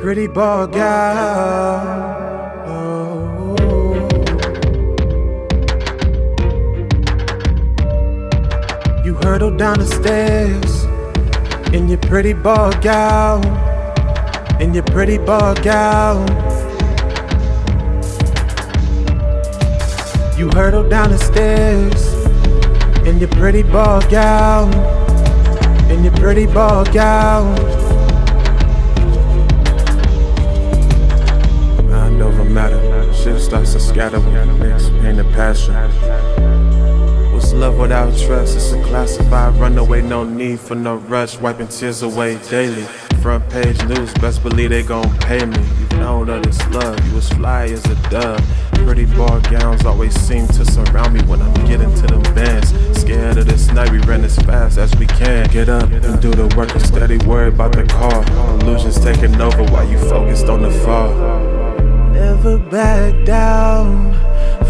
Pretty ball gal, oh. You hurtle down the stairs in your pretty ball gal, in your pretty ball gal. You hurtle down the stairs in your pretty ball gown, in your pretty ball gown. Mind over matter, shit starts to scatter when you mix pain and passion. What's love without trust? It's a classified runaway, no need for no rush. Wiping tears away daily. Front page news, best believe they gon' pay me. You know that it's love, you as fly as a dove. Pretty ball gowns always seem to surround me when I'm getting to them bands. Scared of this night, we ran as fast as we can. Get up and do the work and steady worry about the car. Illusions taking over while you focused on the fall. Never back down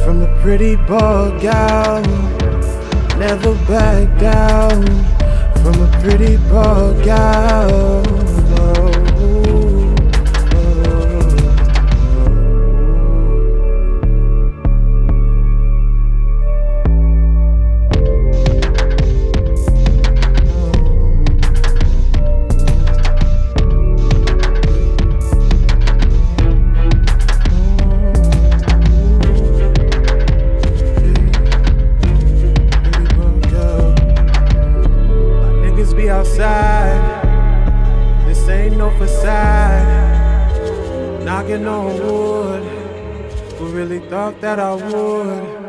from the pretty ball gown. Never back down from a pretty ball gown. Outside, this ain't no facade. Knocking on wood, who really thought that I would?